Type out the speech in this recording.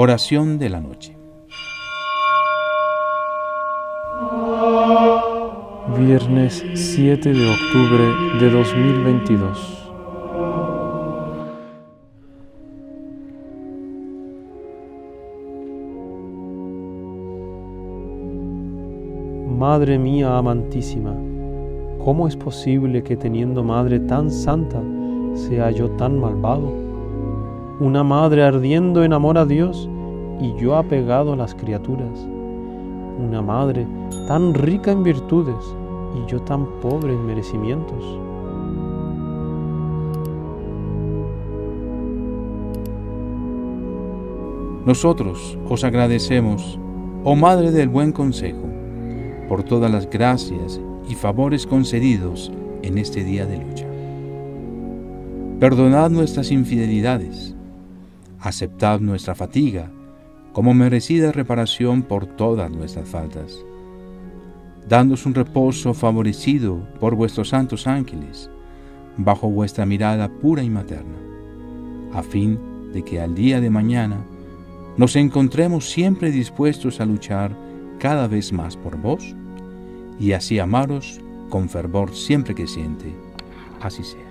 Oración de la noche. Viernes 7 de octubre de 2022. Madre mía amantísima, ¿cómo es posible que teniendo madre tan santa sea yo tan malvado? Una madre ardiendo en amor a Dios y yo apegado a las criaturas. Una madre tan rica en virtudes y yo tan pobre en merecimientos. Nosotros os agradecemos, oh Madre del Buen Consejo, por todas las gracias y favores concedidos en este día de lucha. Perdonad nuestras infidelidades, aceptad nuestra fatiga como merecida reparación por todas nuestras faltas, dándonos un reposo favorecido por vuestros santos ángeles, bajo vuestra mirada pura y materna, a fin de que al día de mañana nos encontremos siempre dispuestos a luchar cada vez más por vos, y así amaros con fervor siempre creciente. Así sea.